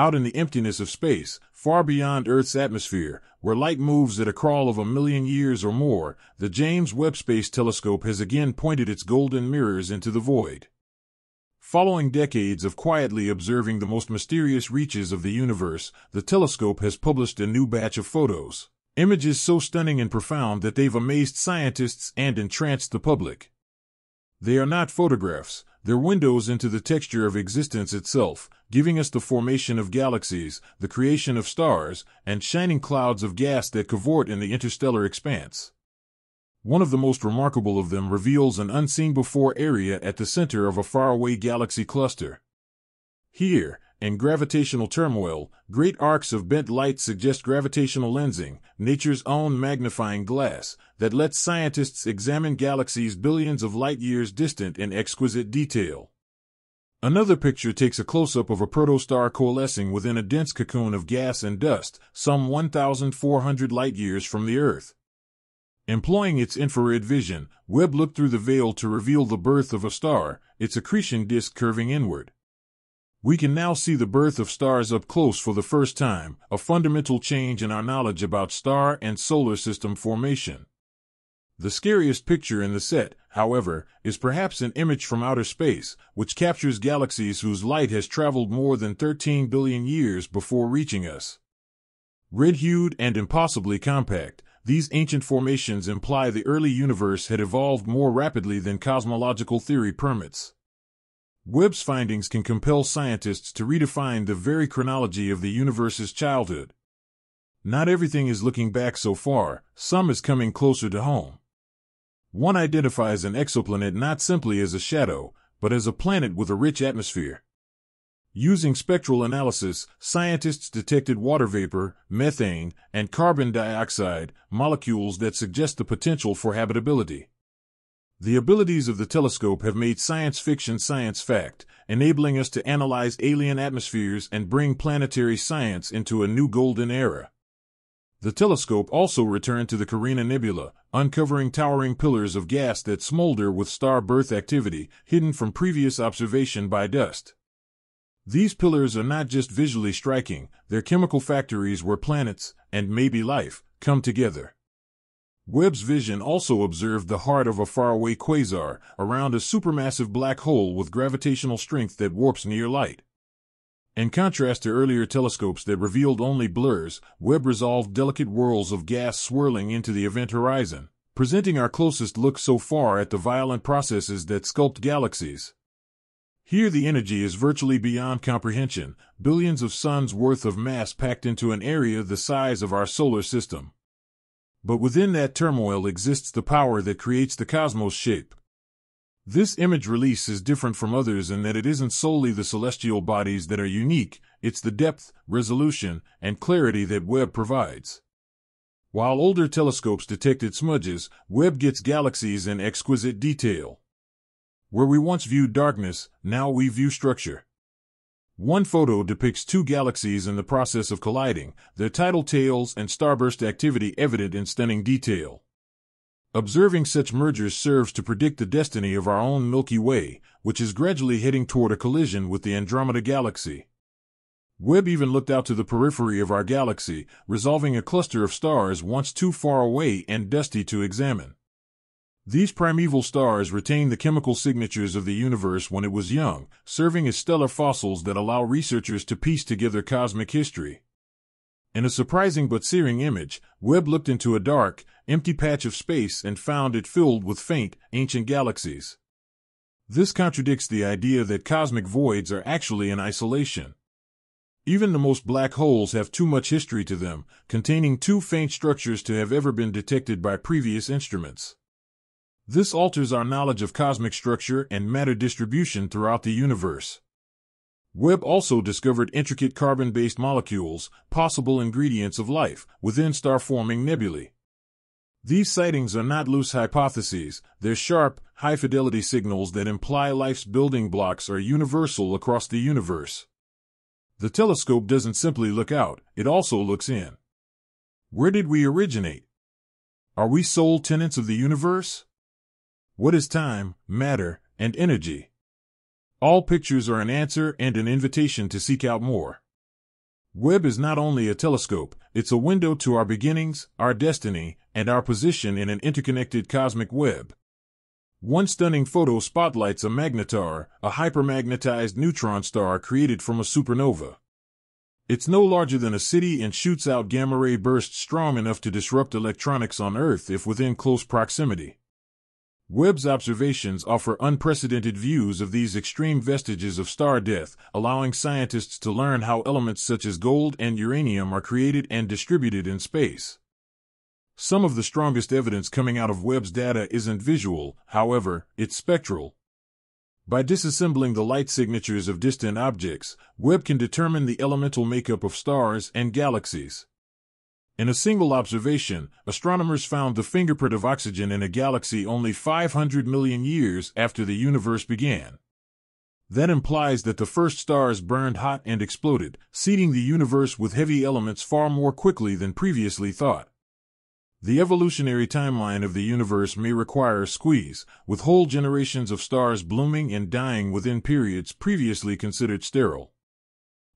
out in the emptiness of space, far beyond Earth's atmosphere, where light moves at a crawl of 1 million years or more, the James Webb Space Telescope has again pointed its golden mirrors into the void. Following decades of quietly observing the most mysterious reaches of the universe, the telescope has published a new batch of photos. Images so stunning and profound that they've amazed scientists and entranced the public. They are not photographs, they're windows into the texture of existence itself, giving us the formation of galaxies, the creation of stars, and shining clouds of gas that cavort in the interstellar expanse. One of the most remarkable of them reveals an unseen-before area at the center of a faraway galaxy cluster. Here, in gravitational turmoil, great arcs of bent light suggest gravitational lensing, nature's own magnifying glass, that lets scientists examine galaxies billions of light-years distant in exquisite detail. Another picture takes a close-up of a protostar coalescing within a dense cocoon of gas and dust, some 1,400 light-years from the Earth. Employing its infrared vision, Webb looked through the veil to reveal the birth of a star, its accretion disk curving inward. We can now see the birth of stars up close for the first time, a fundamental change in our knowledge about star and solar system formation. The scariest picture in the set, however, is perhaps an image from outer space, which captures galaxies whose light has traveled more than 13 billion years before reaching us. Red-hued and impossibly compact, these ancient formations imply the early universe had evolved more rapidly than cosmological theory permits. Webb's findings can compel scientists to redefine the very chronology of the universe's childhood. Not everything is looking back so far, some is coming closer to home. One identifies an exoplanet not simply as a shadow, but as a planet with a rich atmosphere. Using spectral analysis, scientists detected water vapor, methane, and carbon dioxide, molecules that suggest the potential for habitability. The abilities of the telescope have made science fiction science fact, enabling us to analyze alien atmospheres and bring planetary science into a new golden era. The telescope also returned to the Carina Nebula, uncovering towering pillars of gas that smolder with star birth activity, hidden from previous observation by dust. These pillars are not just visually striking, they're chemical factories where planets, and maybe life, come together. Webb's vision also observed the heart of a faraway quasar, around a supermassive black hole with gravitational strength that warps near light. In contrast to earlier telescopes that revealed only blurs, Webb resolved delicate whirls of gas swirling into the event horizon, presenting our closest look so far at the violent processes that sculpt galaxies. Here the energy is virtually beyond comprehension, billions of suns' worth of mass packed into an area the size of our solar system. But within that turmoil exists the power that creates the cosmos shape. This image release is different from others in that it isn't solely the celestial bodies that are unique, it's the depth, resolution, and clarity that Webb provides. While older telescopes detected smudges, Webb gets galaxies in exquisite detail. Where we once viewed darkness, now we view structure. One photo depicts two galaxies in the process of colliding, their tidal tails and starburst activity evident in stunning detail. Observing such mergers serves to predict the destiny of our own Milky Way, which is gradually heading toward a collision with the Andromeda galaxy. Webb even looked out to the periphery of our galaxy, resolving a cluster of stars once too far away and dusty to examine. These primeval stars retain the chemical signatures of the universe when it was young, serving as stellar fossils that allow researchers to piece together cosmic history. In a surprising but searing image, Webb looked into a dark, empty patch of space and found it filled with faint, ancient galaxies. This contradicts the idea that cosmic voids are actually in isolation. Even the most black holes have too much history to them, containing too faint structures to have ever been detected by previous instruments. This alters our knowledge of cosmic structure and matter distribution throughout the universe. Webb also discovered intricate carbon-based molecules, possible ingredients of life, within star-forming nebulae. These sightings are not loose hypotheses, they're sharp, high-fidelity signals that imply life's building blocks are universal across the universe. The telescope doesn't simply look out, it also looks in. Where did we originate? Are we sole tenants of the universe? What is time, matter, and energy? All pictures are an answer and an invitation to seek out more. Webb is not only a telescope, it's a window to our beginnings, our destiny, and our position in an interconnected cosmic web. One stunning photo spotlights a magnetar, a hypermagnetized neutron star created from a supernova. It's no larger than a city and shoots out gamma-ray bursts strong enough to disrupt electronics on Earth if within close proximity. Webb's observations offer unprecedented views of these extreme vestiges of star death, allowing scientists to learn how elements such as gold and uranium are created and distributed in space. Some of the strongest evidence coming out of Webb's data isn't visual, however, it's spectral. By disassembling the light signatures of distant objects, Webb can determine the elemental makeup of stars and galaxies. In a single observation, astronomers found the fingerprint of oxygen in a galaxy only 500 million years after the universe began. That implies that the first stars burned hot and exploded, seeding the universe with heavy elements far more quickly than previously thought. The evolutionary timeline of the universe may require a squeeze, with whole generations of stars blooming and dying within periods previously considered sterile.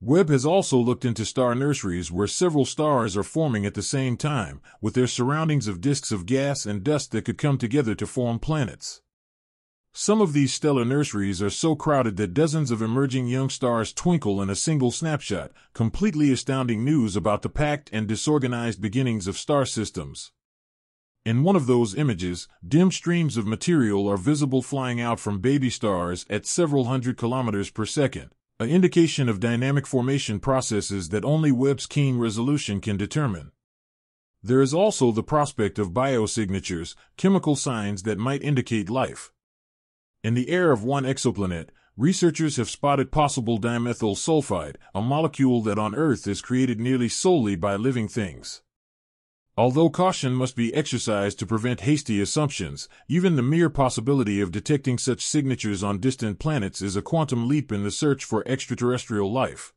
Webb has also looked into star nurseries where several stars are forming at the same time, with their surroundings of disks of gas and dust that could come together to form planets. Some of these stellar nurseries are so crowded that dozens of emerging young stars twinkle in a single snapshot, completely astounding news about the packed and disorganized beginnings of star systems. In one of those images, dim streams of material are visible flying out from baby stars at several hundred kilometers per second. An indication of dynamic formation processes that only Webb's keen resolution can determine. There is also the prospect of biosignatures, chemical signs that might indicate life. In the air of one exoplanet, researchers have spotted possible dimethyl sulfide, a molecule that on Earth is created nearly solely by living things. Although caution must be exercised to prevent hasty assumptions, even the mere possibility of detecting such signatures on distant planets is a quantum leap in the search for extraterrestrial life.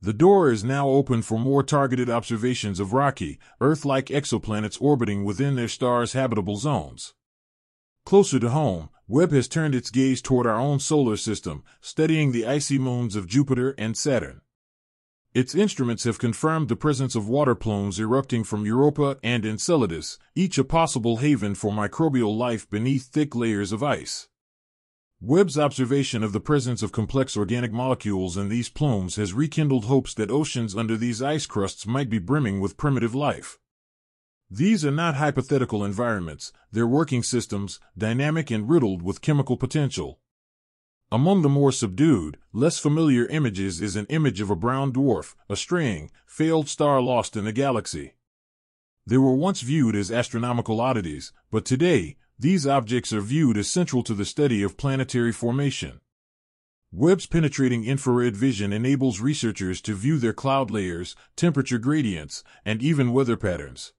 The door is now open for more targeted observations of rocky, Earth-like exoplanets orbiting within their stars' habitable zones. Closer to home, Webb has turned its gaze toward our own solar system, studying the icy moons of Jupiter and Saturn. Its instruments have confirmed the presence of water plumes erupting from Europa and Enceladus, each a possible haven for microbial life beneath thick layers of ice. Webb's observation of the presence of complex organic molecules in these plumes has rekindled hopes that oceans under these ice crusts might be brimming with primitive life. These are not hypothetical environments, they're working systems, dynamic and riddled with chemical potential. Among the more subdued, less familiar images is an image of a brown dwarf, a straying, failed star lost in the galaxy. They were once viewed as astronomical oddities, but today, these objects are viewed as central to the study of planetary formation. Webb's penetrating infrared vision enables researchers to view their cloud layers, temperature gradients, and even weather patterns.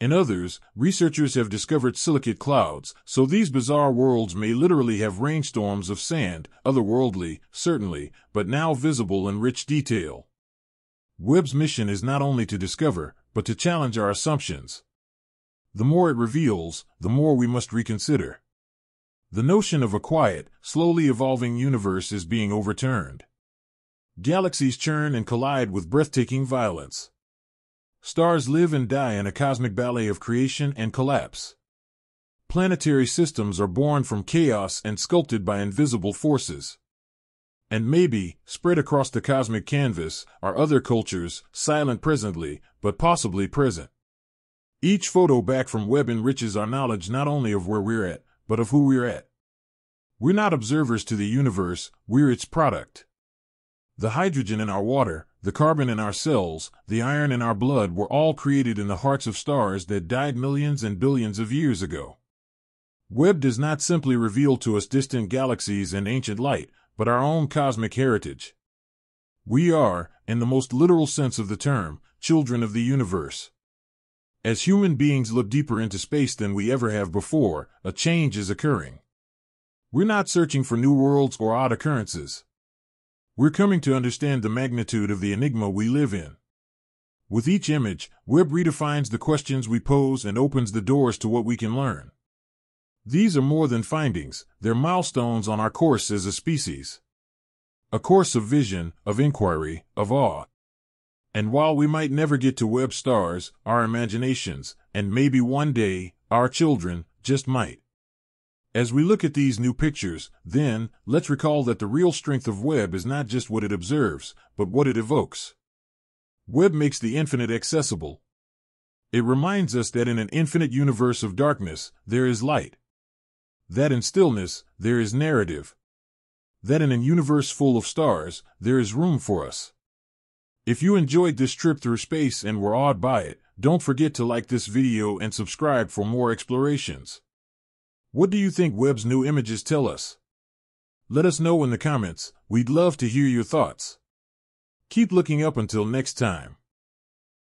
In others, researchers have discovered silicate clouds, so these bizarre worlds may literally have rainstorms of sand, otherworldly, certainly, but now visible in rich detail. Webb's mission is not only to discover, but to challenge our assumptions. The more it reveals, the more we must reconsider. The notion of a quiet, slowly evolving universe is being overturned. Galaxies churn and collide with breathtaking violence. Stars live and die in a cosmic ballet of creation and collapse. Planetary systems are born from chaos and sculpted by invisible forces. And maybe, spread across the cosmic canvas, are other cultures, silent presently, but possibly present. Each photo back from Webb enriches our knowledge not only of where we're at, but of who we're at. We're not observers to the universe, we're its product. The hydrogen in our water, the carbon in our cells, the iron in our blood were all created in the hearts of stars that died millions and billions of years ago. Webb does not simply reveal to us distant galaxies and ancient light, but our own cosmic heritage. We are, in the most literal sense of the term, children of the universe. As human beings look deeper into space than we ever have before, a change is occurring. We're not searching for new worlds or odd occurrences. We're coming to understand the magnitude of the enigma we live in. With each image, Webb redefines the questions we pose and opens the doors to what we can learn. These are more than findings, they're milestones on our course as a species. A course of vision, of inquiry, of awe. And while we might never get to Webb stars, our imaginations, and maybe one day, our children, just might. As we look at these new pictures, then, let's recall that the real strength of Webb is not just what it observes, but what it evokes. Webb makes the infinite accessible. It reminds us that in an infinite universe of darkness, there is light. That in stillness, there is narrative. That in a universe full of stars, there is room for us. If you enjoyed this trip through space and were awed by it, don't forget to like this video and subscribe for more explorations. What do you think Webb's new images tell us? Let us know in the comments. We'd love to hear your thoughts. Keep looking up until next time.